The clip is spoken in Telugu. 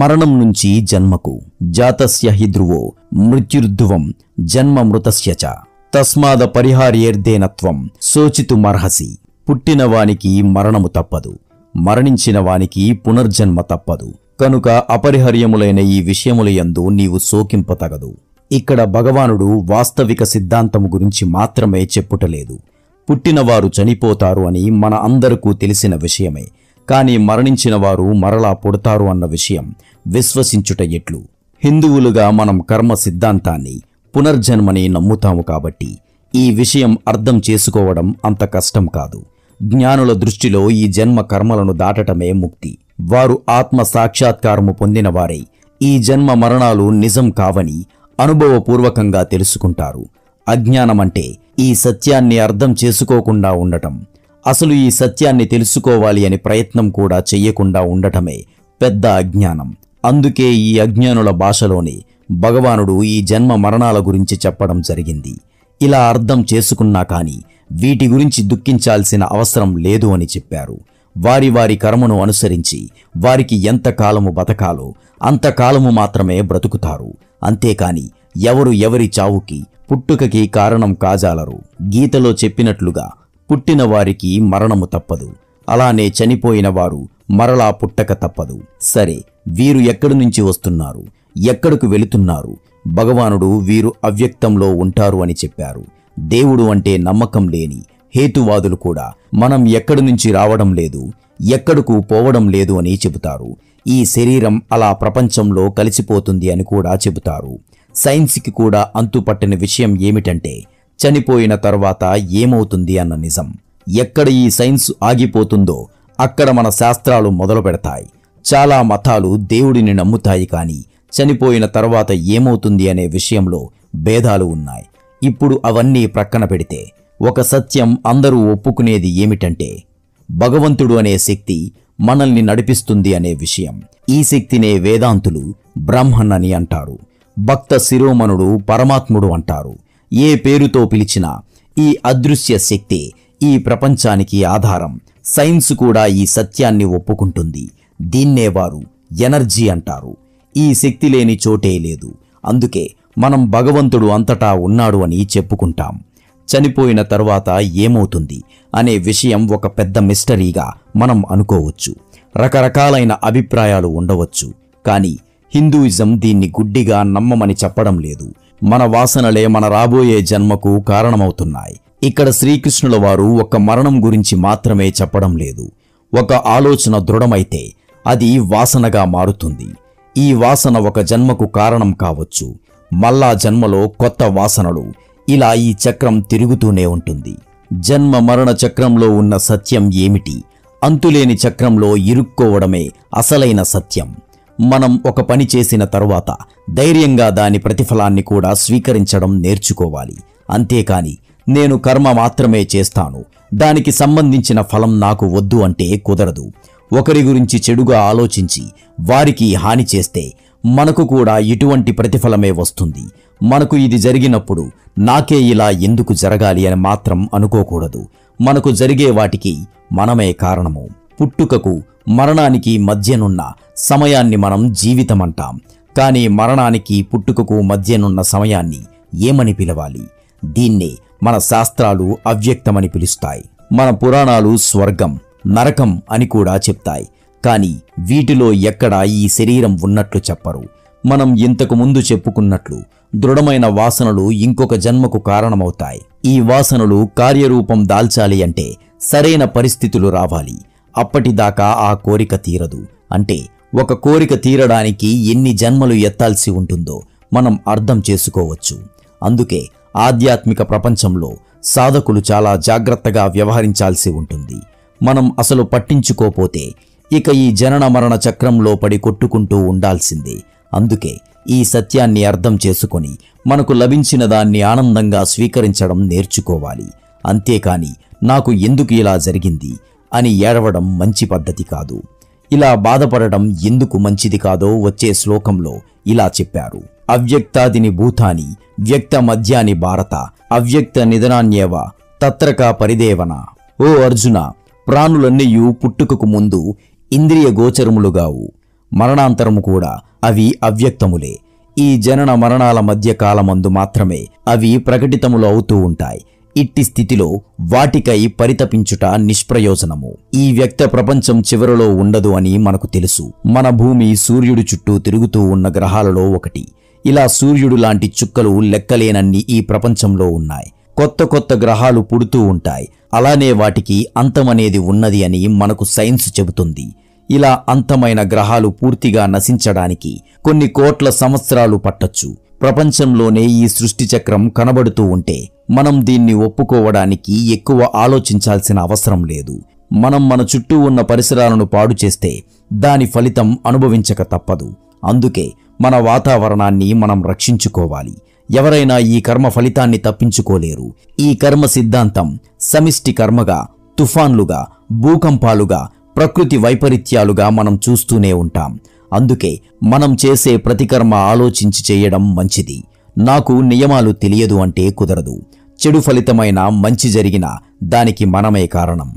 మరణం నుంచి జన్మకు జాతస్య హి ధ్రువో మృత్యుర్ధ్రువం జన్మ మృతస్య చ తస్మాద పరిహార్యేర్దేనత్వం శోచితుమర్హసి। పుట్టిన వానికి మరణము తప్పదు, మరణించిన వానికి పునర్జన్మ తప్పదు, కనుక అపరిహర్యములైన ఈ విషయములయందు నీవు శోకింపతగదు। ఇక్కడ భగవానుడు వాస్తవిక సిద్ధాంతము గురించి మాత్రమే చెప్పుటలేదు। పుట్టినవారు చనిపోతారు అని మన అందరికూ తెలిసిన విషయమే, కానీ మరణించిన వారు మరలా పుడతారు అన్న విషయం విశ్వసించుట ఎట్లు? హిందువులుగా మనం కర్మ సిద్ధాంతాన్ని, పునర్జన్మని నమ్ముతాము కాబట్టి ఈ విషయం అర్థం చేసుకోవడం అంత కష్టం కాదు। జ్ఞానుల దృష్టిలో ఈ జన్మ కర్మలను దాటటమే ముక్తి। వారు ఆత్మ సాక్షాత్కారము పొందినవారై ఈ జన్మ మరణాలు నిజం కావని అనుభవపూర్వకంగా తెలుసుకుంటారు। అజ్ఞానమంటే ఈ సత్యాన్ని అర్థం చేసుకోకుండా ఉండటం, అసలు ఈ సత్యాన్ని తెలుసుకోవాలి అని ప్రయత్నం కూడా చెయ్యకుండా ఉండటమే పెద్ద అజ్ఞానం। అందుకే ఈ అజ్ఞానుల భాషలోనే భగవానుడు ఈ జన్మ మరణాల గురించి చెప్పడం జరిగింది। ఇలా అర్థం చేసుకున్నా కానీ వీటి గురించి దుఃఖించాల్సిన అవసరం లేదు అని చెప్పారు। వారి వారి కర్మను అనుసరించి వారికి ఎంత కాలము బతకాలో అంతకాలము మాత్రమే బ్రతుకుతారు, అంతేకాని ఎవరు ఎవరి చావుకి పుట్టుకకి కారణం కాజాలరు। గీతలో చెప్పినట్లుగా పుట్టిన వారికి మరణము తప్పదు, అలానే చనిపోయిన వారు మరలా పుట్టక తప్పదు। సరే, వీరు ఎక్కడి నుంచి వస్తున్నారు, ఎక్కడకు వెళుతున్నారు? భగవానుడు వీరు అవ్యక్తంలో ఉంటారు అని చెప్పారు। దేవుడు అంటే నమ్మకం లేని హేతువాదులు కూడా మనం ఎక్కడి నుంచి రావడం లేదు, ఎక్కడకు పోవడం లేదు అని చెబుతారు। ఈ శరీరం అలా ప్రపంచంలో కలిసిపోతుంది అని కూడా చెబుతారు। సైన్స్కి కూడా అంతుపట్టని విషయం ఏమిటంటే చనిపోయిన తర్వాత ఏమవుతుంది అన్న నిజం। ఎక్కడ ఈ సైన్స్ ఆగిపోతుందో అక్కడ మన శాస్త్రాలు మొదలు పెడతాయి। చాలా మతాలు దేవుడిని నమ్ముతాయి, కానీ చనిపోయిన తర్వాత ఏమవుతుంది అనే విషయంలో భేదాలు ఉన్నాయి। ఇప్పుడు అవన్నీ ప్రక్కన పెడితే ఒక సత్యం అందరూ ఒప్పుకునేది ఏమిటంటే భగవంతుడు అనే శక్తి మనల్ని నడిపిస్తుంది అనే విషయం। ఈ శక్తినే వేదాంతులు బ్రహ్మన్ అని అంటారు, భక్త శిరోమణుడు పరమాత్ముడు అంటారు। ఏ పేరుతో పిలిచినా ఈ అదృశ్య శక్తి ఈ ప్రపంచానికి ఆధారం। సైన్స్ కూడా ఈ సత్యాన్ని ఒప్పుకుంటుంది। దీన్నే వారు ఎనర్జీ అంటారు। ఈ శక్తి లేని చోటే లేదు, అందుకే మనం భగవంతుడు అంతటా ఉన్నాడు అని చెప్పుకుంటాం। చనిపోయిన తర్వాత ఏమవుతుంది అనే విషయం ఒక పెద్ద మిస్టరీగా మనం అనుకోవచ్చు, రకరకాలైన అభిప్రాయాలు ఉండవచ్చు, కానీ హిందూయిజం దీన్ని గుడ్డిగా నమ్మమని చెప్పడం లేదు। మన వాసనలే మన రాబోయే జన్మకు కారణమవుతున్నాయి। ఇక్కడ శ్రీకృష్ణుల వారు ఒక మరణం గురించి మాత్రమే చెప్పడం లేదు। ఒక ఆలోచన దృఢమైతే అది వాసనగా మారుతుంది। ఈ వాసన ఒక జన్మకు కారణం కావచ్చు, మళ్ళా జన్మలో కొత్త వాసనలు, ఇలా ఈ చక్రం తిరుగుతూనే ఉంటుంది। జన్మ మరణ చక్రంలో ఉన్న సత్యం ఏమిటి? అంతులేని చక్రంలో ఇరుక్కోవడమే అసలైన సత్యం। మనం ఒక పని చేసిన తరువాత ధైర్యంగా దాని ప్రతిఫలాన్ని కూడా స్వీకరించడం నేర్చుకోవాలి, అంతేకాని నేను కర్మ మాత్రమే చేస్తాను, దానికి సంబంధించిన ఫలం నాకు వద్దు అంటే కుదరదు। ఒకరి గురించి చెడుగా ఆలోచించి వారికి హాని చేస్తే మనకు కూడా ఇటువంటి ప్రతిఫలమే వస్తుంది। మనకు ఇది జరిగినప్పుడు నాకే ఇలా ఎందుకు జరగాలి అని మాత్రం అనుకోకూడదు। మనకు జరిగే వాటికి మనమే కారణము। పుట్టుకకు మరణానికి మధ్యనున్న సమయాన్ని మనం జీవితం అంటాం, కానీ మరణానికి పుట్టుకకు మధ్యనున్న సమయాన్ని ఏమని పిలవాలి? దీన్నే మన శాస్త్రాలు అవ్యక్తమని పిలుస్తాయి। మన పురాణాలు స్వర్గం, నరకం అని కూడా చెప్తాయి, కానీ వీటిలో ఎక్కడా ఈ శరీరం ఉన్నట్లు చెప్పరు। మనం ఇంతకు ముందు చెప్పుకున్నట్లు దృఢమైన వాసనలు ఇంకొక జన్మకు కారణమవుతాయి। ఈ వాసనలు కార్యరూపం దాల్చాలి అంటే సరైన పరిస్థితులు రావాలి, అప్పటిదాకా ఆ కోరిక తీరదు। అంటే ఒక కోరిక తీరడానికి ఎన్ని జన్మలు ఎత్తాల్సి ఉంటుందో మనం అర్థం చేసుకోవచ్చు। అందుకే ఆధ్యాత్మిక ప్రపంచంలో సాధకులు చాలా జాగ్రత్తగా వ్యవహరించాల్సి ఉంటుంది। మనం అసలు పట్టించుకోపోతే ఇక ఈ జనన మరణ చక్రంలో పడి కొట్టుకుంటూ ఉండాల్సిందే। అందుకే ఈ సత్యాన్ని అర్థం చేసుకొని మనకు లభించిన దాన్ని ఆనందంగా స్వీకరించడం నేర్చుకోవాలి, అంతేకాని నాకు ఎందుకు ఇలా జరిగింది అని ఏడవడం మంచి పద్ధతి కాదు। ఇలా బాధపడడం ఎందుకు మంచిది కాదో వచ్చే శ్లోకంలో ఇలా చెప్పారు। అవ్యక్తాదిని భూతాని వ్యక్త మధ్యాని భారత అవ్యక్త నిధనాన్యేవ తత్రక పరిదేవన। ఓ అర్జున, ప్రాణులన్నీయు పుట్టుకకు ముందు ఇంద్రియ గోచరములుగావు, మరణాంతరము కూడా అవి అవ్యక్తములే। ఈ జనన మరణాల మధ్య కాలమందు మాత్రమే అవి ప్రకటితములు అవుతూ ఉంటాయి। ఇట్టి స్థితిలో వాటికై పరితపించుట నిష్ప్రయోజనము। ఈ వ్యక్త ప్రపంచం చివరలో ఉండదు అని మనకు తెలుసు। మన భూమి సూర్యుడి చుట్టూ తిరుగుతూ ఉన్న గ్రహాలలో ఒకటి। ఇలా సూర్యుడు లాంటి చుక్కలు లెక్కలేనన్ని ఈ ప్రపంచంలో ఉన్నాయి। కొత్త కొత్త గ్రహాలు పుడుతూ ఉంటాయి। అలానే వాటికి అంతమనేది ఉన్నది అని మనకు సైన్స్ చెబుతుంది। ఇలా అంతమైన గ్రహాలు పూర్తిగా నశించడానికి కొన్ని కోట్ల సంవత్సరాలు పట్టొచ్చు। ప్రపంచంలోనే ఈ సృష్టి చక్రం కనబడుతూ ఉంటే మనం దీన్ని ఒప్పుకోవడానికి ఎక్కువ ఆలోచించాల్సిన అవసరం లేదు। మనం మన చుట్టూ ఉన్న పరిసరాలను పాడు చేస్తే దాని ఫలితం అనుభవించక తప్పదు। అందుకే మన వాతావరణాన్ని మనం రక్షించుకోవాలి। ఎవరైనా ఈ కర్మ ఫలితాన్ని తప్పించుకోలేరు। ఈ కర్మ సిద్ధాంతం సమిష్టి కర్మగా, తుఫాన్లుగా, భూకంపాలుగా, ప్రకృతి వైపరీత్యాలుగా మనం చూస్తూనే ఉంటాం। అందుకే మనం చేసే ప్రతి కర్మ ఆలోచించి చేయడం మంచిది। నాకు నియమాలు తెలియదు అంటే కుదరదు। చెడు ఫలితమైన మంచి జరిగిన దానికి మనమే కారణం।